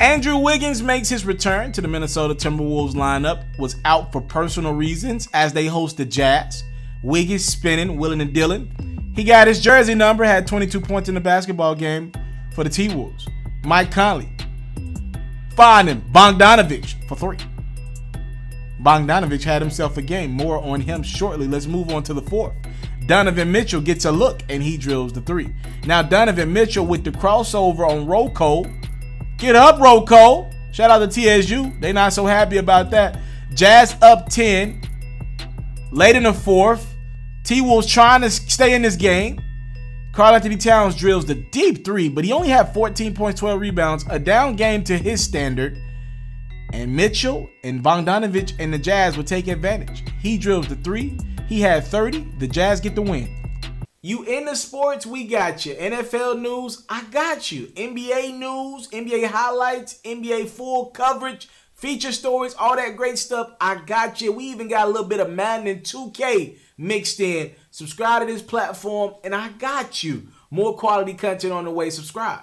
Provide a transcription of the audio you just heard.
Andrew Wiggins makes his return to the Minnesota Timberwolves lineup, was out for personal reasons as they host the Jazz. Wiggins spinning, willing and dealing. He got his jersey number, had 22 points in the basketball game for the T-Wolves. Mike Conley finding Bogdanovich for three. Bogdanovich had himself a game. More on him shortly. Let's move on to the fourth. Donovan Mitchell gets a look and he drills the three. Now Donovan Mitchell with the crossover on Roco. Get up, Roco. Shout out to TSU. They not so happy about that. Jazz up 10. Late in the fourth. T-Wolves trying to stay in this game. Karl-Anthony Towns drills the deep three, but he only had 14 points, 12 rebounds. A down game to his standard. And Mitchell and Bogdanovich and the Jazz would take advantage. He drills the three. He had 30. The Jazz get the win. You into sports? We got you. NFL news? I got you. NBA news, NBA highlights, NBA full coverage, feature stories, all that great stuff. I got you. We even got a little bit of Madden and 2K mixed in. Subscribe to this platform, and I got you. More quality content on the way. Subscribe.